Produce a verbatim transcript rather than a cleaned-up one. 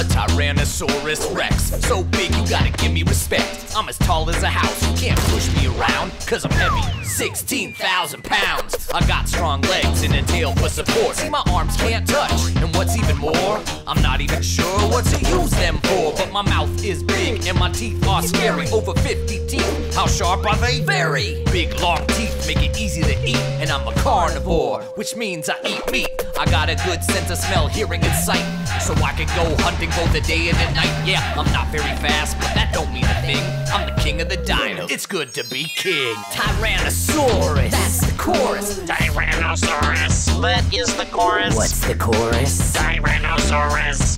a Tyrannosaurus Rex, so big you gotta give me respect. I'm as tall as a house, you can't push me around, cause I'm heavy, sixteen thousand pounds. I got strong legs and a tail for support. See, my arms can't touch, and what's even more, I'm not even sure what to use them for. But my mouth is big and my teeth are scary. Over fifty teeth, how sharp are they? Very! Big long teeth make it easy to eat, and I'm a carnivore, which means I eat meat. I got a good sense of smell, hearing, and sight, so I can go hunting both the day and the night. Yeah, I'm not very fast, but that don't mean a thing. I'm the king of the dinos. It's good to be king. Tyrannosaurus. That's the chorus. Tyrannosaurus. That is the chorus. What's the chorus? Tyrannosaurus.